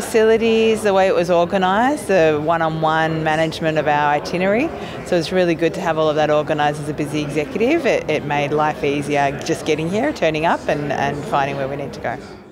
facilities, the way it was organised, the one-on-one management of our itinerary. So it's really good to have all of that organised as a busy executive. It made life easier just getting here, turning up and finding where we need to go.